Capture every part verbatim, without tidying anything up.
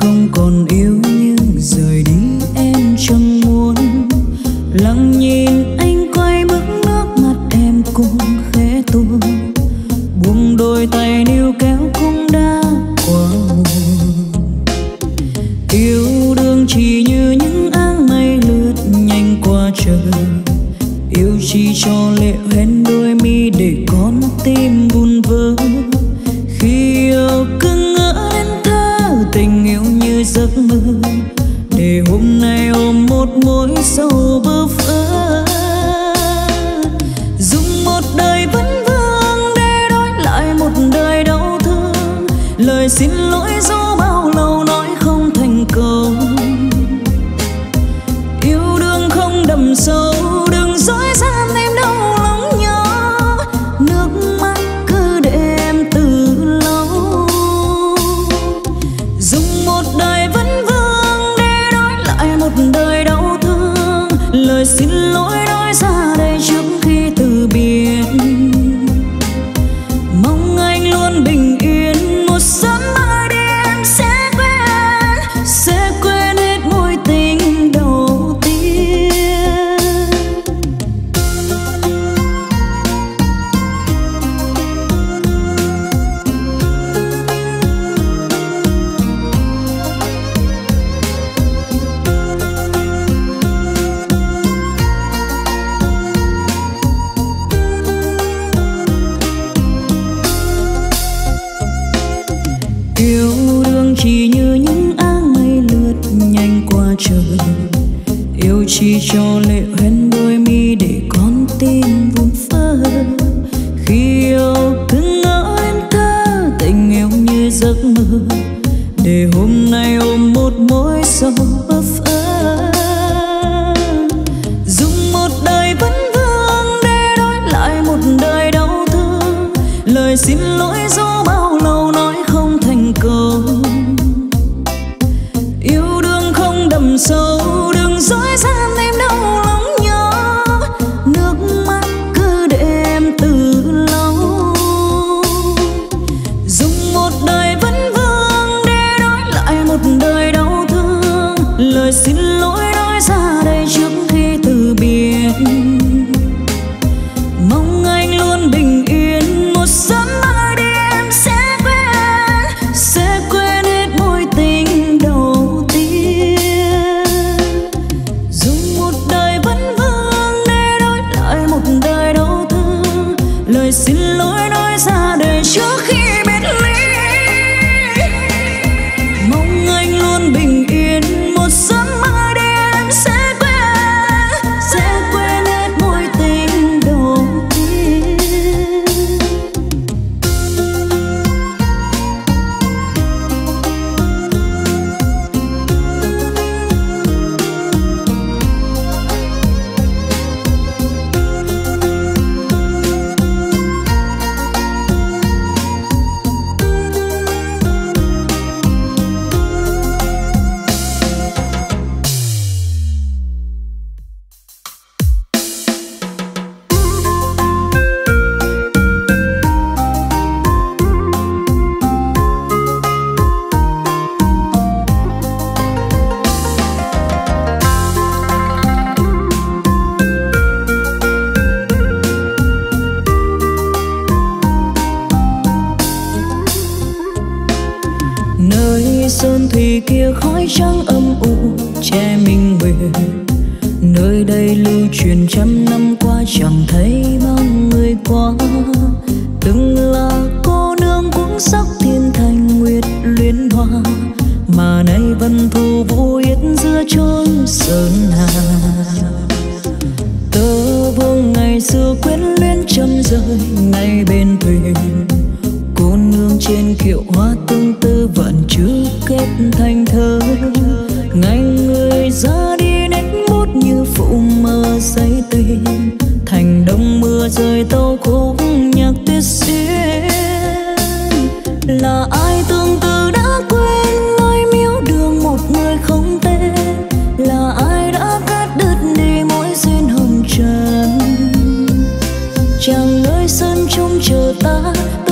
không còn yêu nhưng rời đi em chẳng muốn. Lặng nhìn anh quay bước nước mắt em cũng khẽ tuôn. Buông đôi tay níu kéo cũng đã quá muộn. Yêu đương chỉ như những áng mây lướt nhanh qua trời. Yêu chỉ cho lệ hoen đôi mi để con tim buồn vơ. Khi yêu cứ ngỡ đến thơ tình yêu như giấc mơ. Để hôm nay ôm một mối sầu bơ phơ. Dùng một đời vấn vương để đổi lại một đời đau thương. Lời xin lỗi dù bao lâu nói không thành câu. Yêu đương không đậm sâu. Chỉ cho lệ hoen đôi mi để con tim vun vơ. Khi yêu cứ ngỡ em thơ tình yêu như giấc mơ. Để hôm nay ôm một mối sầu bơ phơ. Dùng một đời vấn vương để đổi lại một đời đau thương. Lời xin lỗi dù bao lâu nói không thành câu. Yêu đương không đậm sâu đừng dối gian.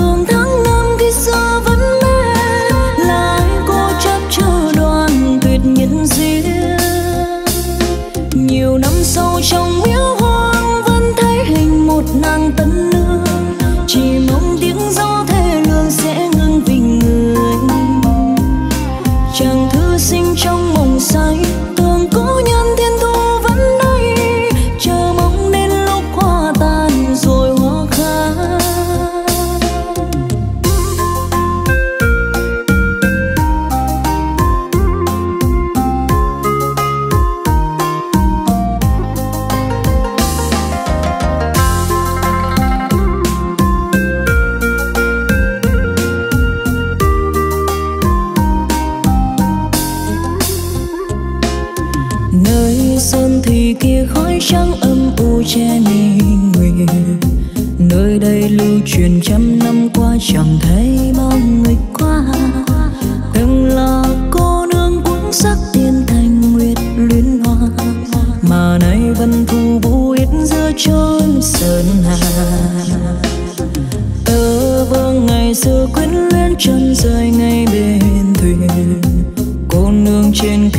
Tương tháng năm khi xưa vẫn mê là ai cô chấp chờ đôi.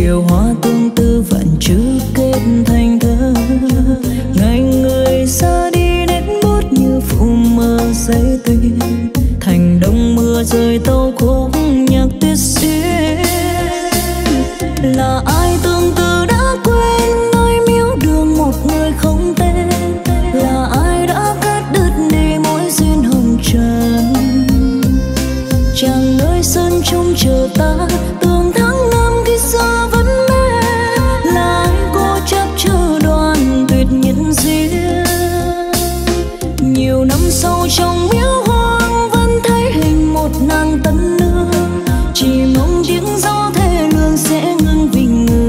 chiều hoa tương tư vẫn chưa kết thành thơ. Ngày người xa đi đến bút như phụ mơ giấy tuyên, thành đông mưa rơi tâu khúc nhạc tuyết xuyên. Là ai tương tư đã quên nơi miếu đường một người không tên, là ai đã cắt đứt đi mỗi duyên hồng trần. Chàng nơi sân trong chờ ta tương thắng năm khi xa vẫn mê, là ai cô chấp chữ đoàn tuyệt nhân duyên. Nhiều năm sau trong miếu hoang vẫn thấy hình một nàng tân nương, chỉ mong tiếng gió thế lương sẽ ngưng bình ngừng.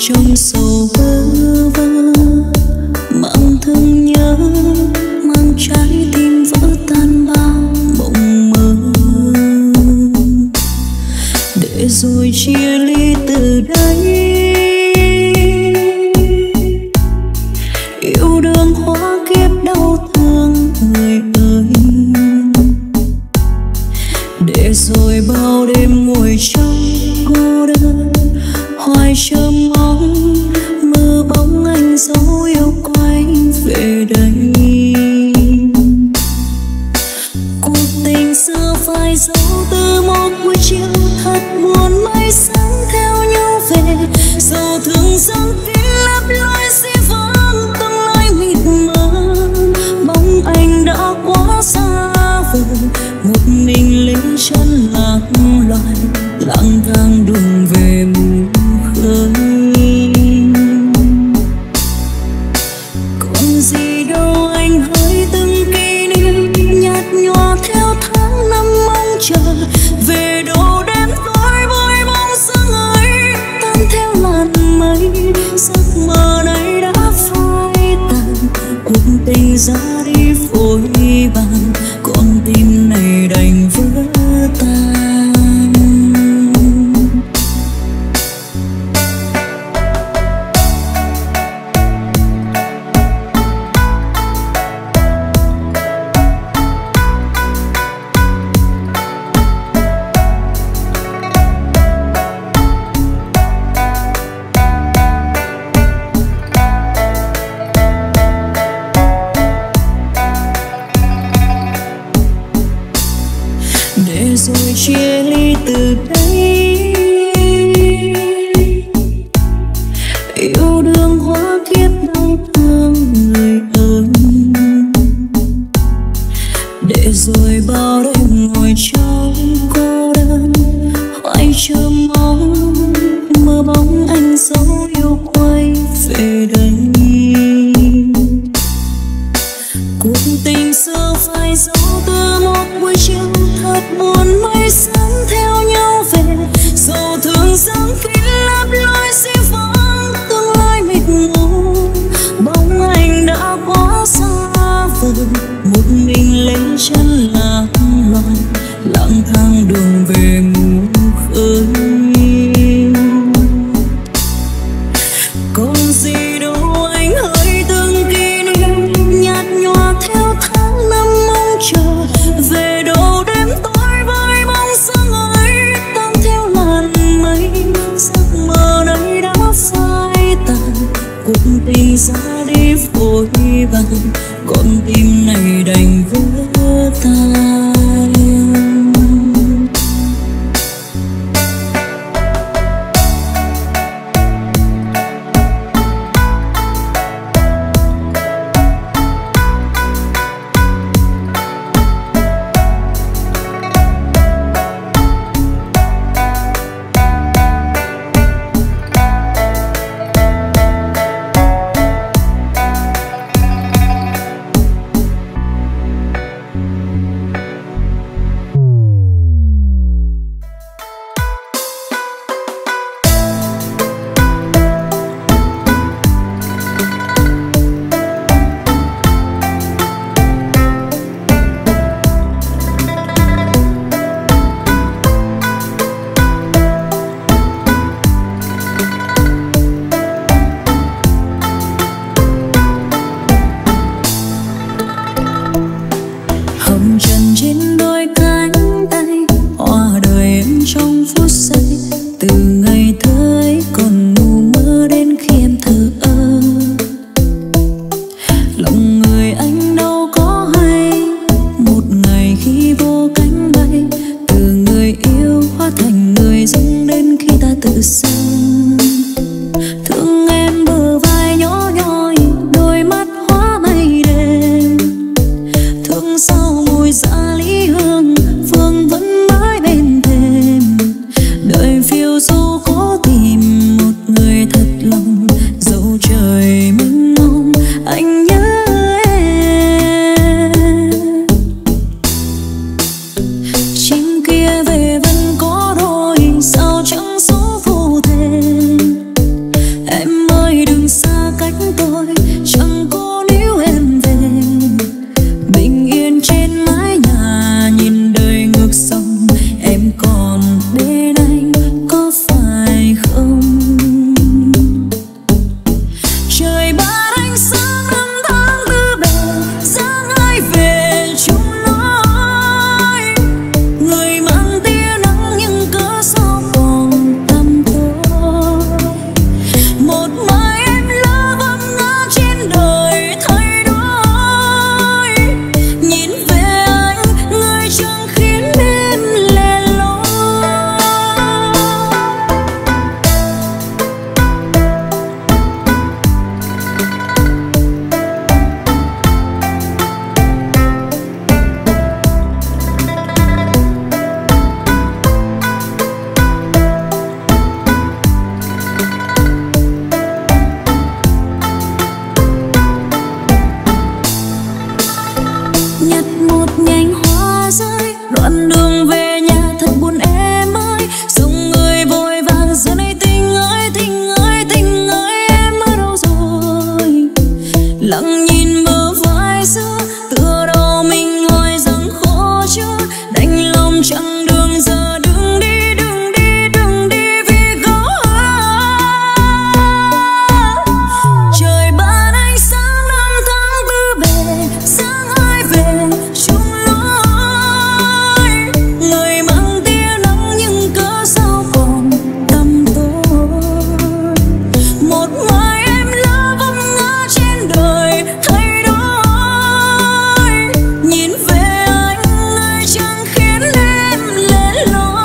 trong sầu vơ vơ, mang thương nhớ, mang trái tim vỡ tan bao mộng mơ. Để rồi chia ly từ đây, yêu đương hóa kiếp đau thương người ơi. Để rồi bao đêm ngồi trong cô đơn, hoài chờ mong mơ bóng anh dấu yêu quanh về đây. Cuộc tình xưa phải giấu từ một buổi chiều thật buồn, mai sáng theo nhau về dầu thương giăng kín lấp lối di vắng tương lai mịt mờ. Bóng anh đã quá xa vời, một mình lính chân lạc loài lang thang đường về mù khơi. Còn gì đâu anh hỡi từng kỷ niệm nhạt nhòa theo tháng năm mong chờ về đâu đêm tối bôi bóng sương ấy tan theo làn mây. Giấc mơ này đã phai tàn, cuộc tình ra đi phôi bàn, con tim này đành vỡ tan. Để rồi chia ly từ đây, yêu đương hóa kiếp đau thương người ơi. Để rồi bao đêm ngồi trong cô đơn, hoài chờ mong mơ bóng anh dấu yêu quay về đây. Cuộc tình xưa phai dấu từ một buổi chiều thật buồn, mai sáng theo nhau về dầu thương giăng kín lấp lối di vắng tương lai mịt mù. Bóng anh đã quá xa vời, một mình lên chân lạc loài lang thang đường về mù khơi. Còn gì đâu anh hỡi từng kỷ niệm nhạt nhòa theo tháng năm mong chờ về đâu đêm tối với bóng sương ấy tan theo làn mây. Giấc mơ này đã phai tàn, cuộc tình ra đi phôi bạc, con tim này đành vỡ tan. đoạn đường về nhà thật buồn em ơi, dòng người vội vàng giờ này tình ơi tình ơi tình ơi em ở đâu rồi. Lặng nhìn bờ vai xưa, tựa đầu mình hỏi rằng khổ chưa, đành lòng chẳng đường giờ đừng đi đừng đi đừng đi vì có ai. Trời ban ánh sáng năm tháng tư về, sáng ai về chung lối, người mang tia nắng nhưng cớ sao còn tăm tối. Một mai em lỡ vấp ngã trên đời thay đổi, nhìn về anh nơi chẳng khiến em lẻ loi.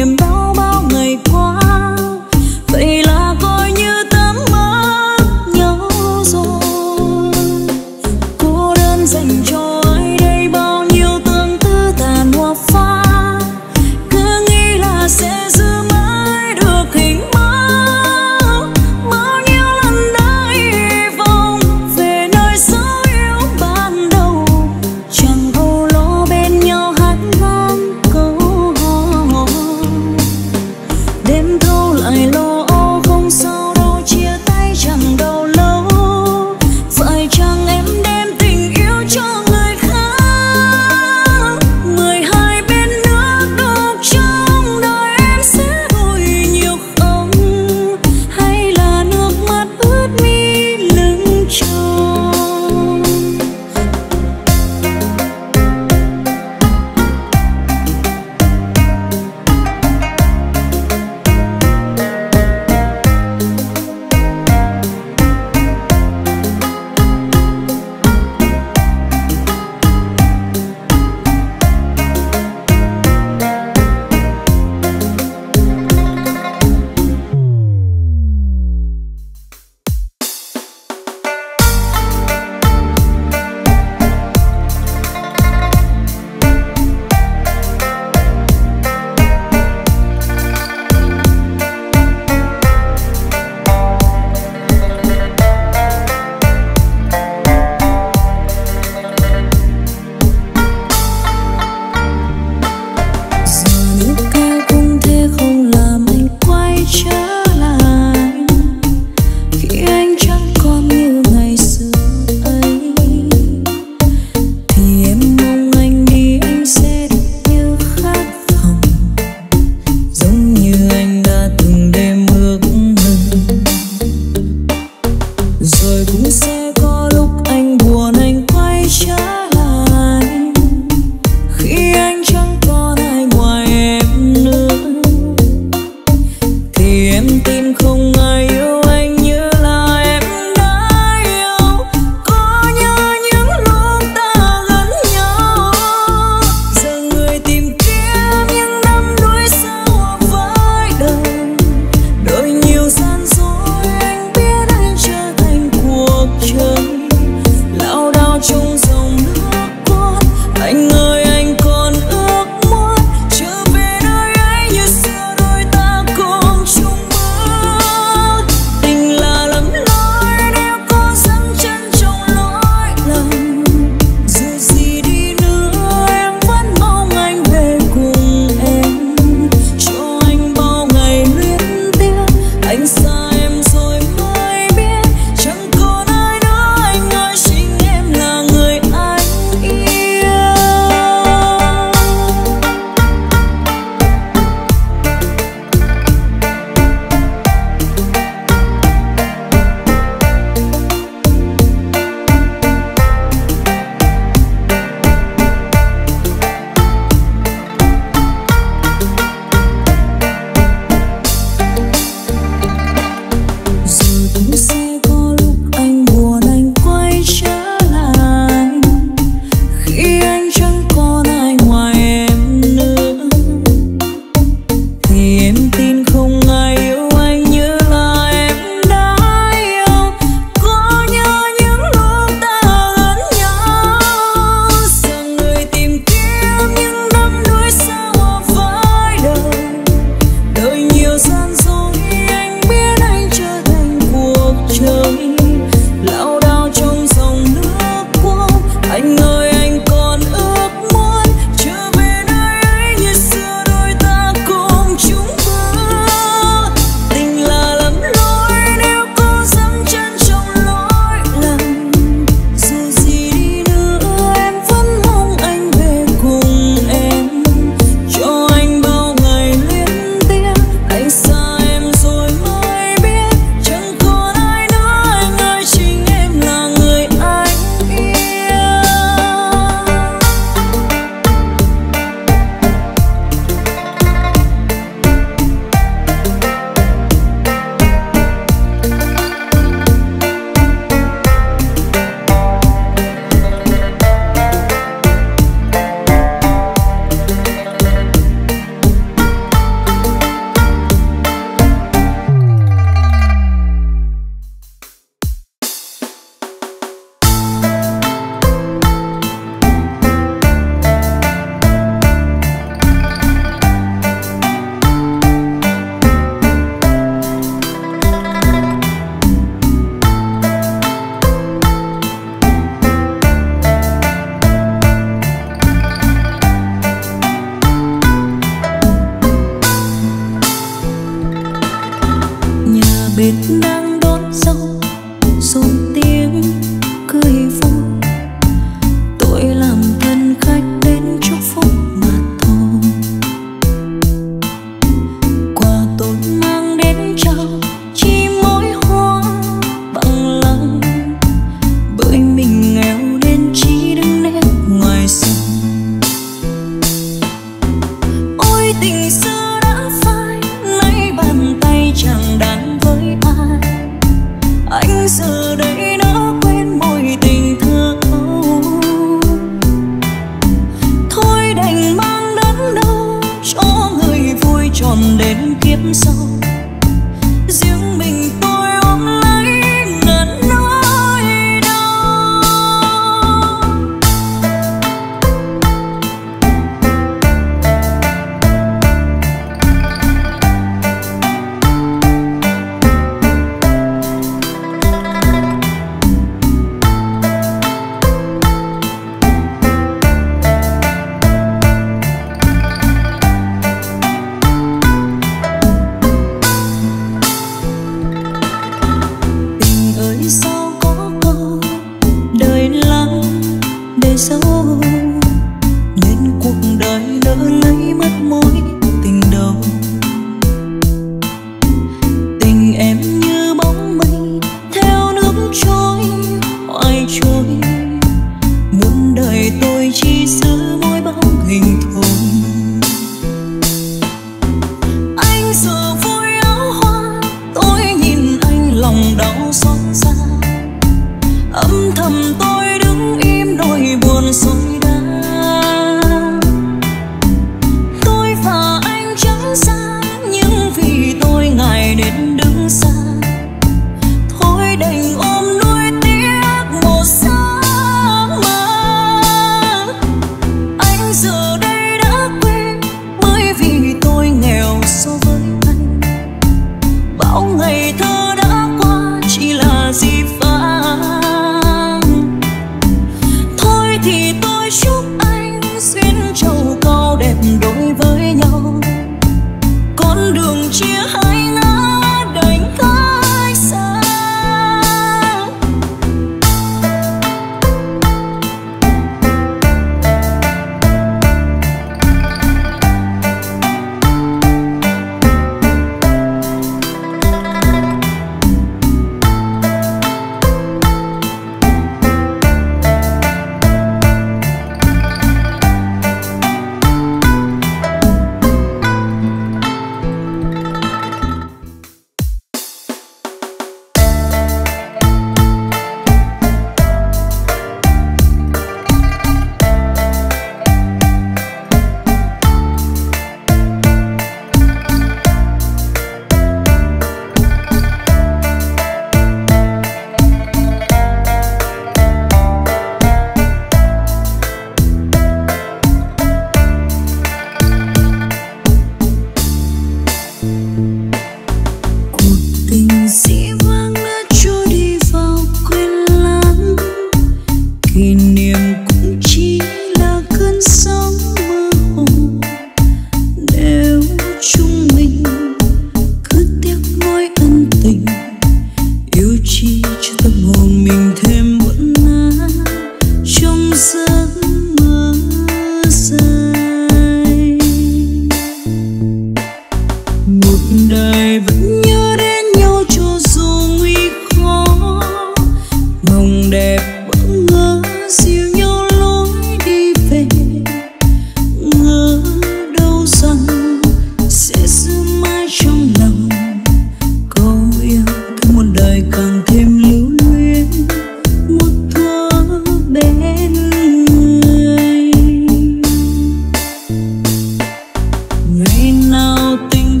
ngày nào tình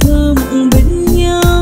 thơ mộng bên nhau.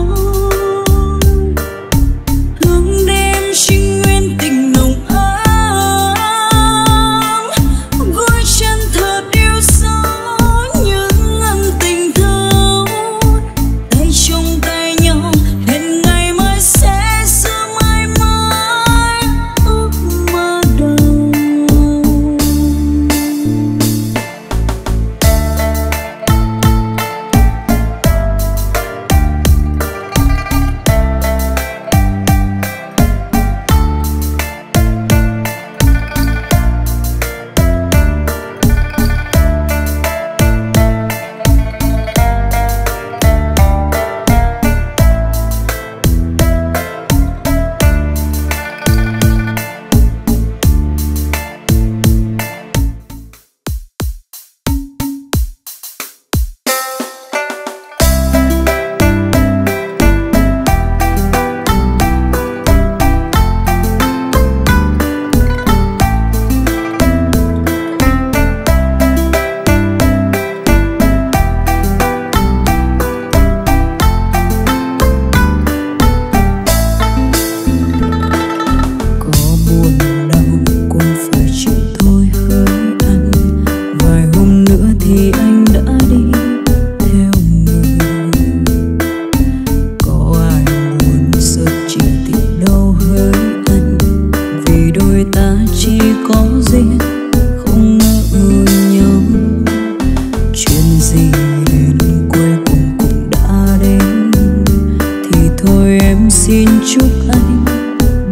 xin chúc anh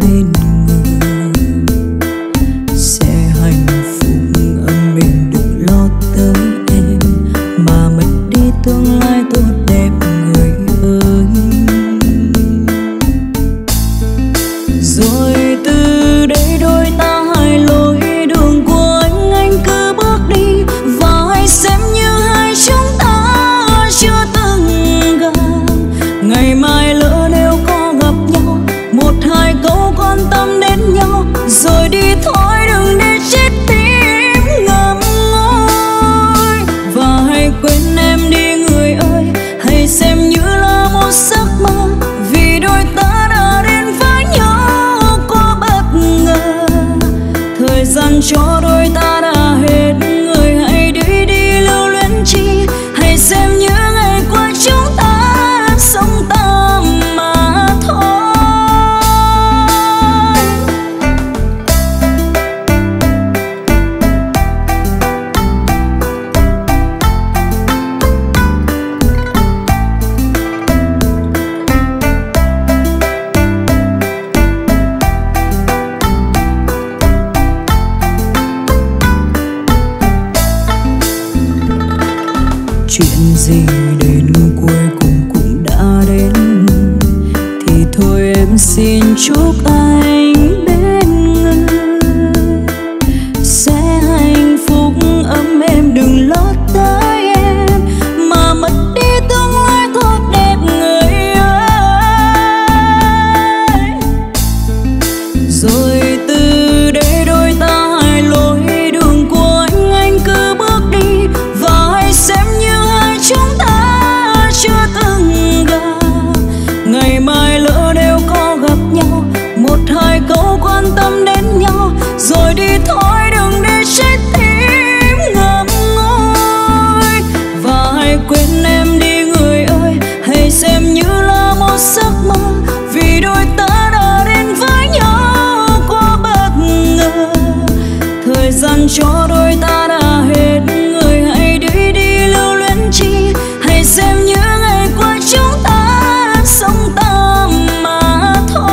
bên người sẽ hạnh phúc ân mình, đừng lo tới em mà mất đi tương lai tốt đẹp người ơi. Rồi từ đây đôi ta hai lối, đường của anh anh cứ bước đi và hãy xem như hai chúng ta chưa từng gặp. Ngày mai lỡ rồi đi thôi đừng để chết tim ngậm ngùi, và hãy quên em đi người ơi, hãy xem như là một giấc mơ, vì đôi ta đã đến với nhau quá bất ngờ. Thời gian cho đôi ta đã hết, người hãy đi đi lưu luyến chi, hãy xem như ngày qua chúng ta sống ta. Chuyện gì đến cuối cùng cũng đã đến, thì thôi em xin chúc anh bên người sẽ hạnh phúc ấm em, đừng lo tới em mà mất đi tương lai tốt đẹp người ơi. Rồi từ đây đôi ta hai lối, đường của anh anh cứ bước đi và hãy xem như chúng ta chưa từng gặp. Ngày mai lỡ nếu có gặp nhau, một hai câu quan tâm đến nhau, rồi đi thôi đừng để trái tim ngậm ngùi, và hãy quên em đi người ơi, hãy xem như là một giấc mơ, vì đôi ta đã đến với nhau quá bất ngờ. Thời gian cho đôi ta đã hết, người hãy đi đi lưu luyến chi, hãy xem như ngày qua chúng ta sống ta mà thôi.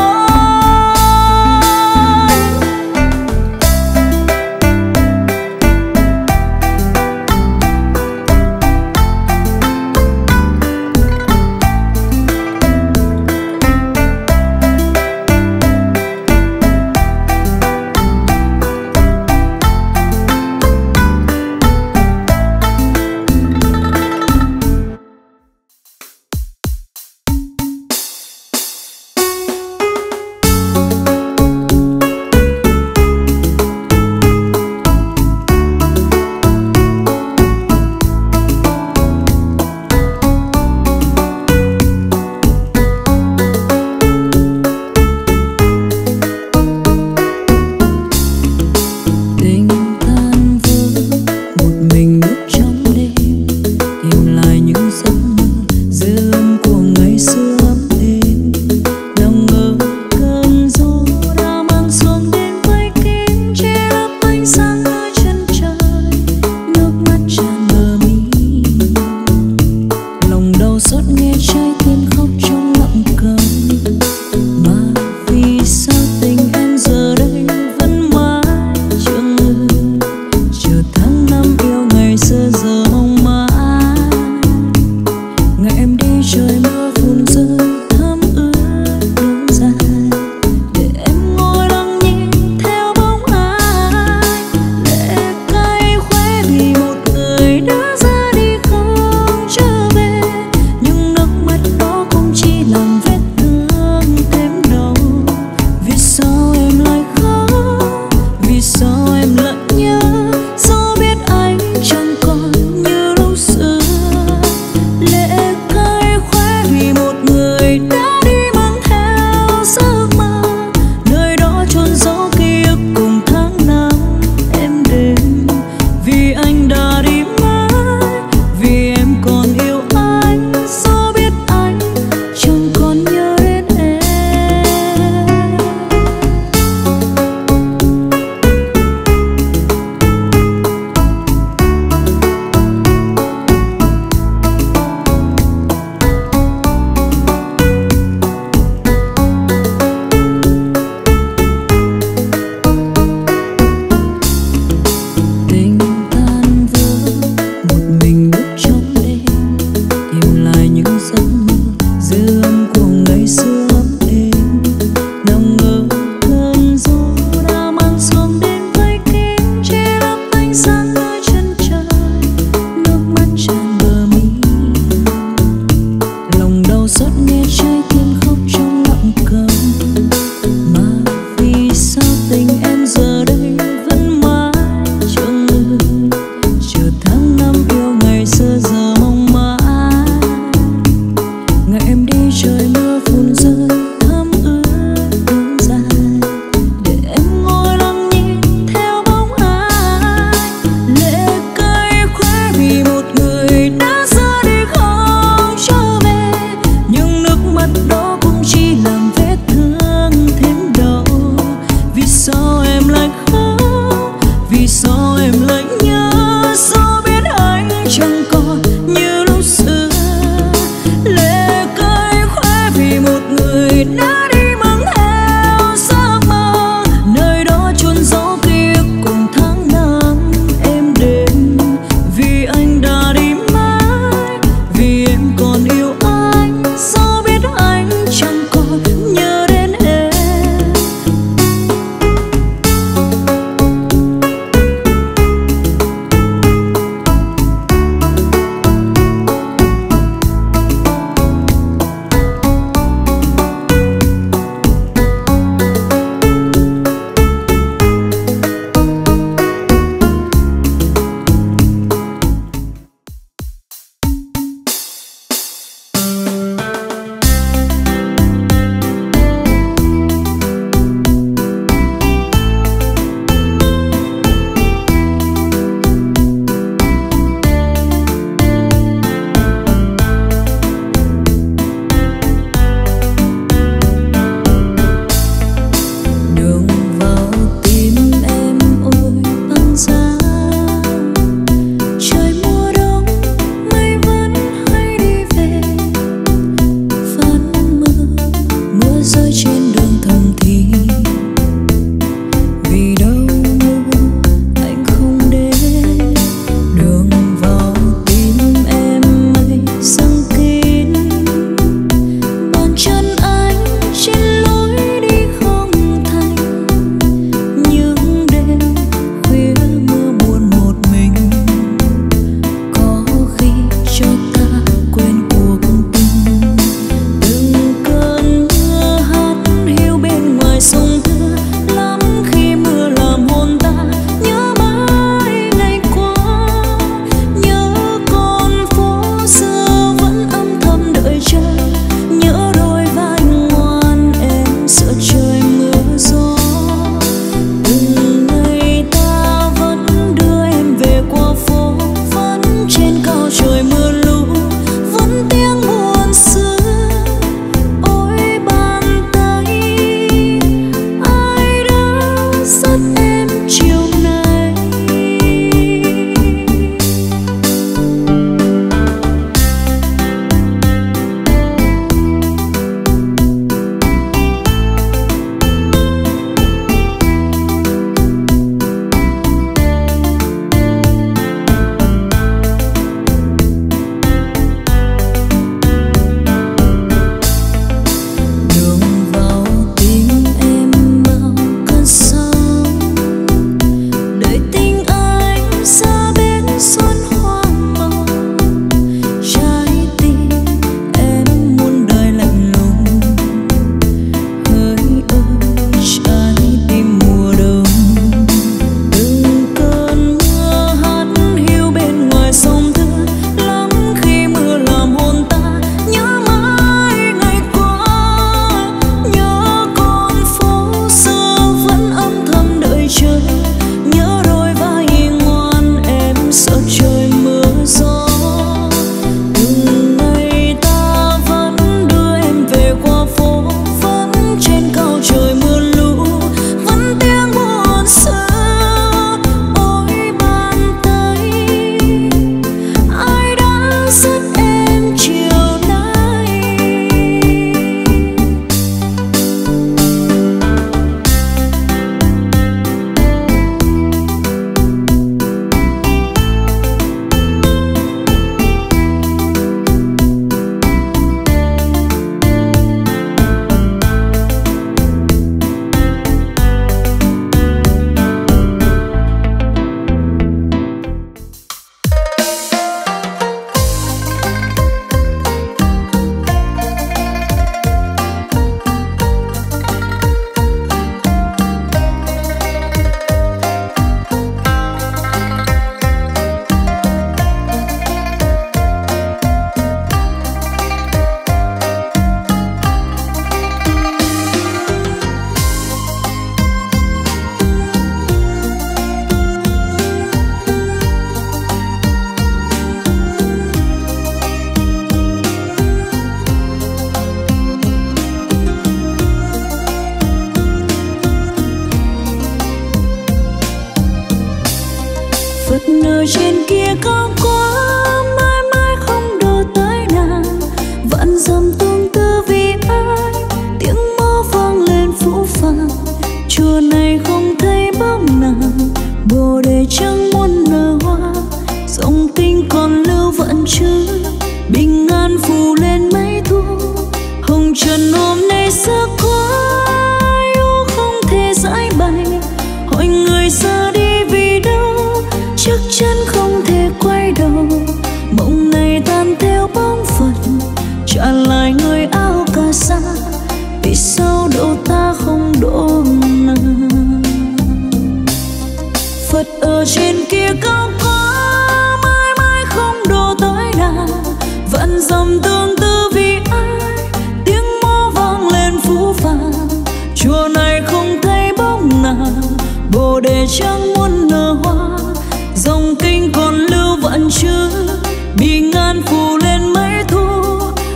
Khoe trả lại người áo cà sa, vì sao độ ta không độ nàng. Phật ở trên kia cao quá, mãi mãi không độ tới nàng. Vẫn dòng tương tư vì ai, tiếng mõ vang lên phũ phàng. Chùa này không thấy bóng nàng, Bồ Đề chẳng muốn nở hoa. Dòng kinh còn lưu vẫn chưa, bị ngàn phù lên mấy thu.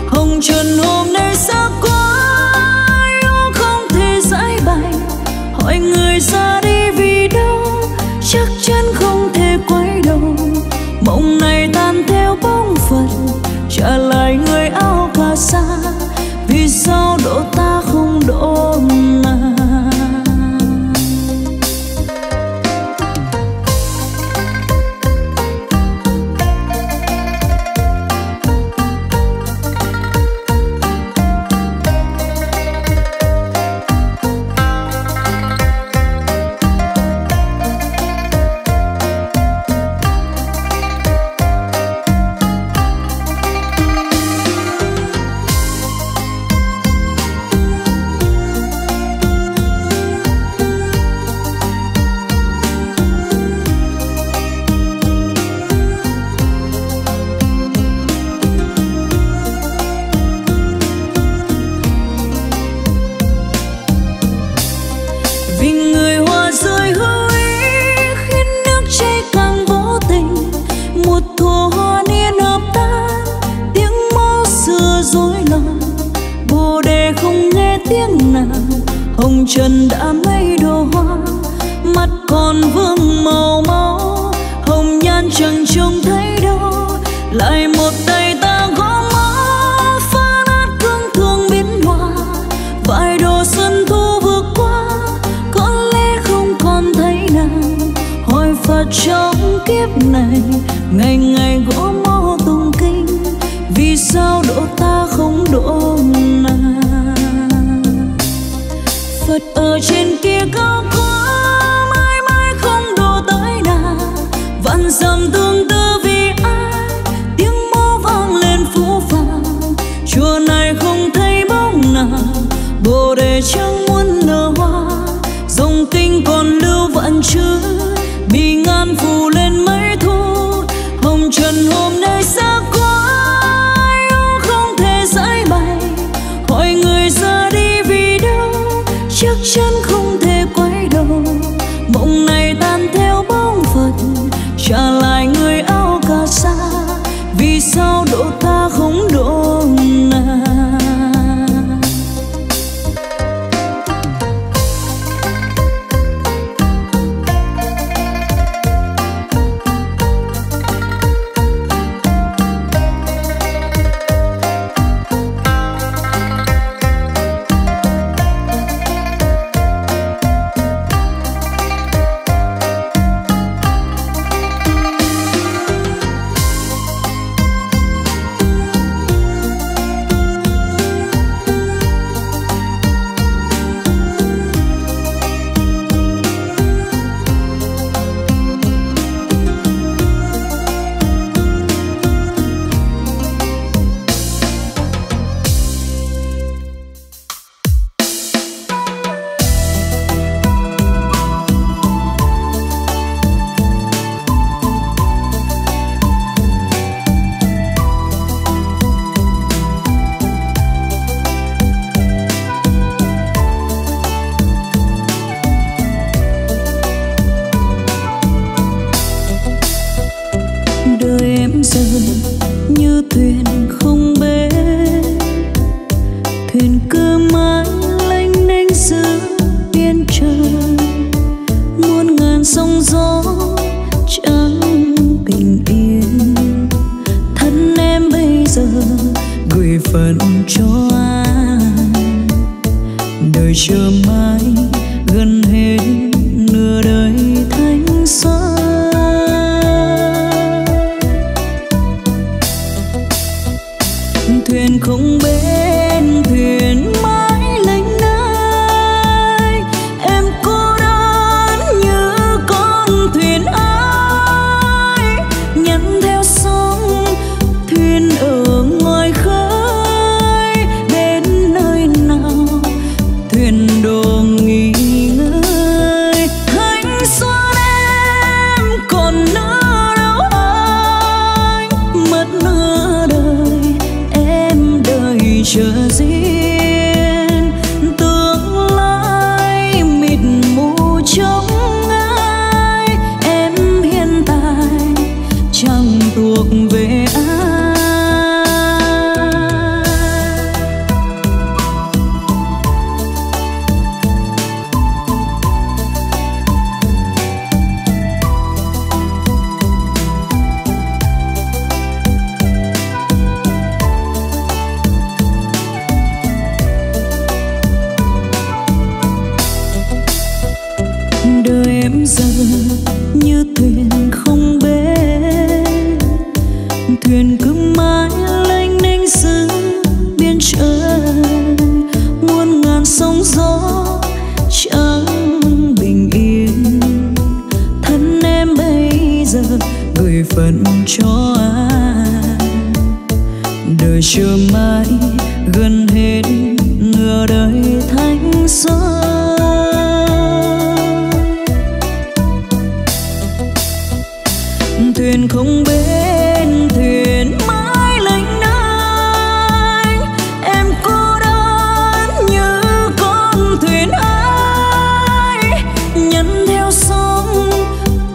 Hồng trần hôm nay xa quá, yêu không thể giải bày. Hỏi người ra đi vì đâu, chắc chắn không thể quay đầu. Mộng này tan theo bóng Phật, trả lại người áo cà sa, vì sao độ ta không độ nàng. Hồng trần đã mấy đồ hoa, mắt còn vương màu máu. Hồng nhan chẳng trông thấy đâu, lại một tay ta gõ mõ, phá nát cương thường biến hoa. Vài đồ xuân thu vừa qua, có lẽ không còn thấy nàng. Hỏi Phật trong kiếp này, ngày ngày gõ mõ tụng kinh, vì sao độ ta không độ nàng. Phật ở trên kia cao quá, mãi mãi không độ tới nàng. Vạn dặm tương tư vì ai, tiếng mõ vang lên phũ phàng. Chùa này không thấy bóng nàng, Bồ Đề chẳng muốn nở hoa. Dòng kinh còn lưu vẫn chưa, bị ngàn phù lên mấy thu. Hồng trần hôm nay xa quá, yêu không thể giải bày. Hỏi người ra đi vì đâu, chắc chắn không thể quay đầu. Mộng này tan theo bóng Phật, trả lại người áo cà sa, vì sao độ ta không độ nàng. Thuyền ở ngoài khơi chờ duyên tương lai mịt mù trống ai. Em hiện tại chẳng thuộc về ai. Phận cho ai đời chưa mãi gần hết nửa đời thanh xuân. Thuyền không bên thuyền mãi lênh đênh, em cô đơn như con thuyền ấy nhấn theo sóng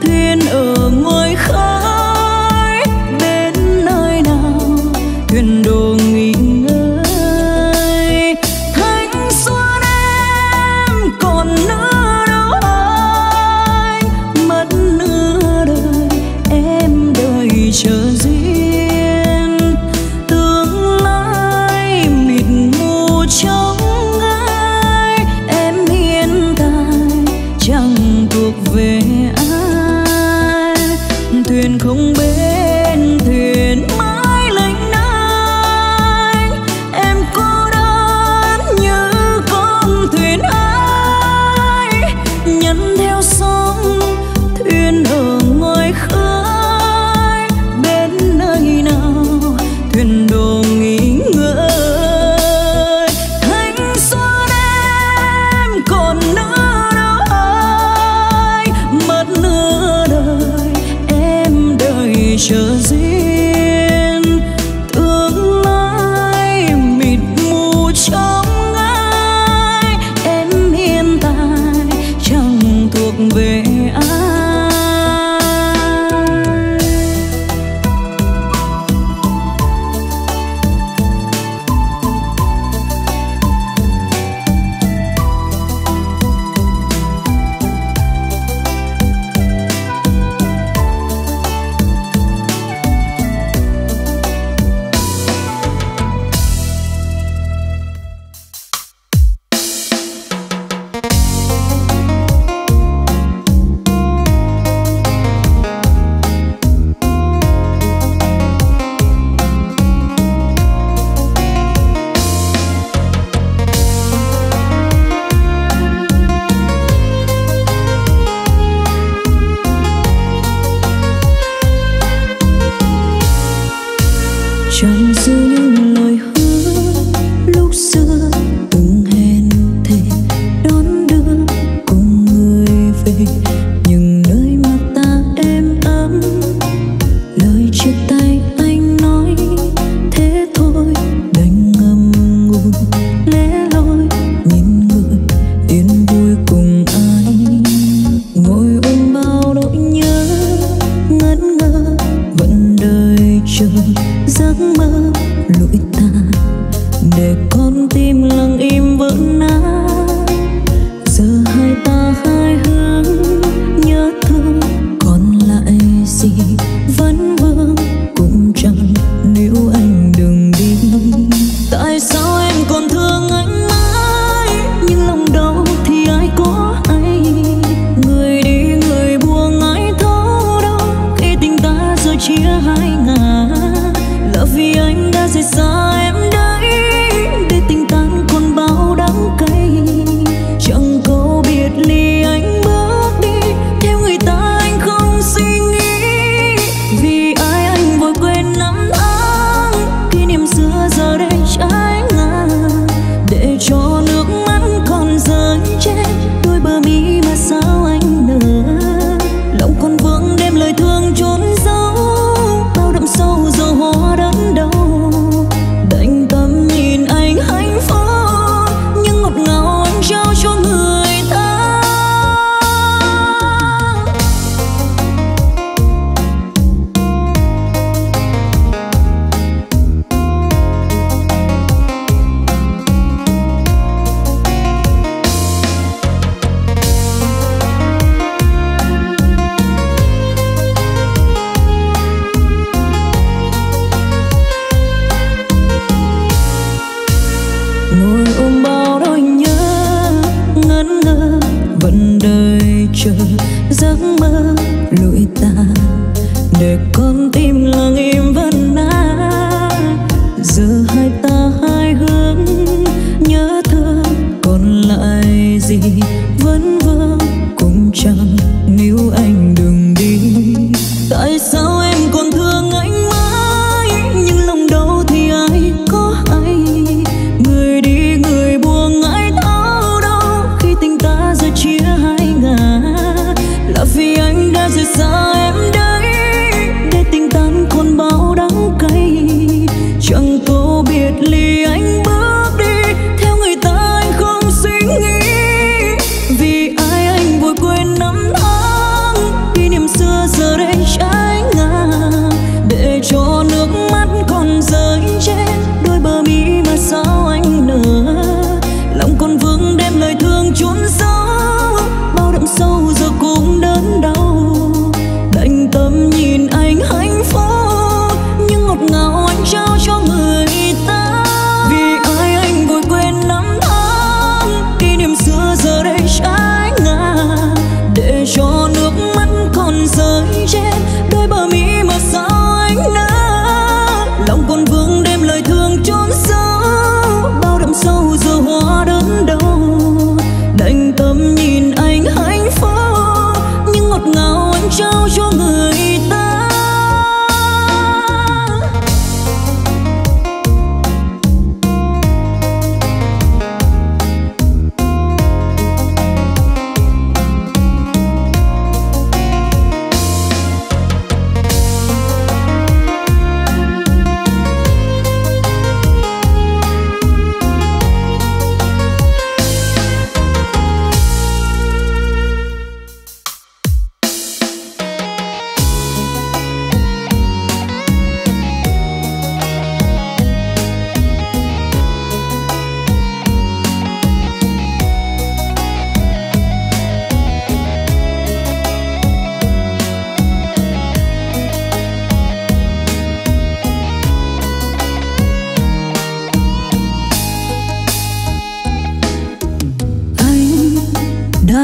thuyền ở ngôi khơi. Vì anh đã rời xa em đấy để tình tan con bao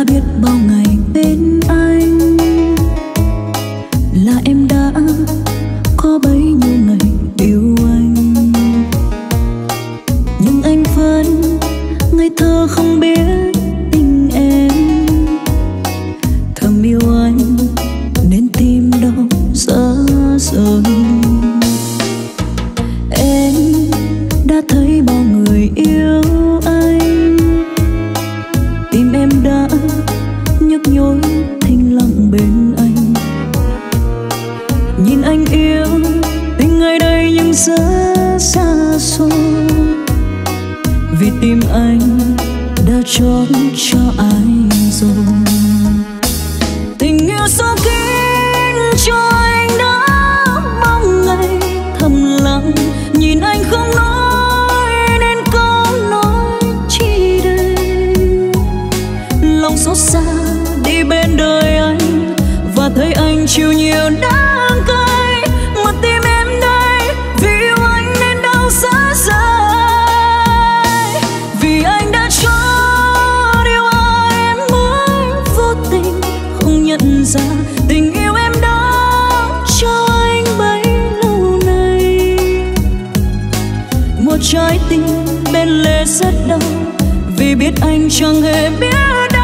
đã biết bao ngày bên anh, là em đã có bấy nhiêu ngày yêu anh. Nhưng anh vẫn ngây thơ không biết tình em, thầm yêu anh nên tim đau dã dời. Em đã thấy bao người yêu anh, tim em đã nhức nhối thinh lặng bên anh. Nhìn anh yêu tình ngày đây nhưng rất xa xôi, vì tim anh đã chót cho ai rồi. Tình yêu số kín cho anh đã mong ngày thầm lặng, nhìn anh không nói nên câu nói chi đây. Lòng xót xa đi bên đời anh và thấy anh chịu nhiều đắng cay, mà tim em đây vì yêu anh nên đau dã dời. Vì anh đã cho điều ai em mới vô tình không nhận ra, tình yêu em đã cho anh bấy lâu nay. Một trái tim bên lề rất đau vì biết anh chẳng hề biết đâu.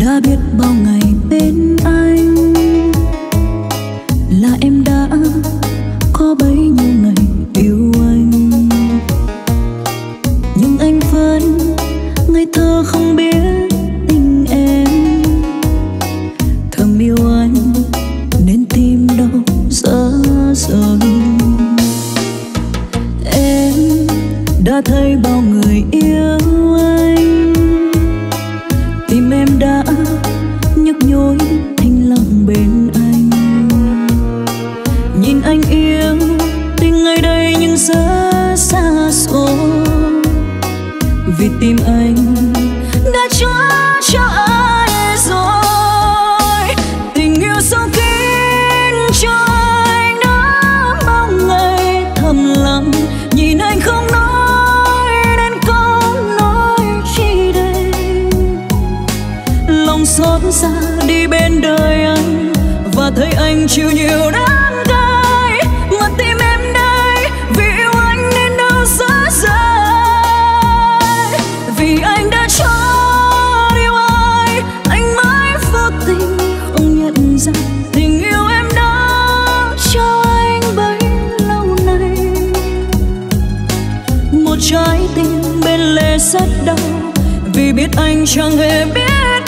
Đã biết bao ngày bên anh, là em đã có bấy nhiêu ngày yêu anh. Nhưng anh vẫn ngây thơ không biết tình em, thầm yêu anh nên tim đau dã dời. Em đã thấy bao người yêu anh, tim em đã nhức nhối thinh lặng bên anh. Nhìn anh yêu tình ngày đây nhưng rất xa xôi, vì tim anh đã cho cho ai rồi. Tình yêu sâu kín cho anh đã mong ngày thầm lặng, nhìn anh không nói xót xa đi bên đời anh và thấy anh chịu nhiều đắng cay, mà tim em đây vì yêu anh nên đau dã dời. Vì anh đã cho điều ai anh mãi vô tình không nhận ra, tình yêu em đã cho anh bấy lâu nay. Một trái tim bên lề rất đau vì biết anh chẳng hề biết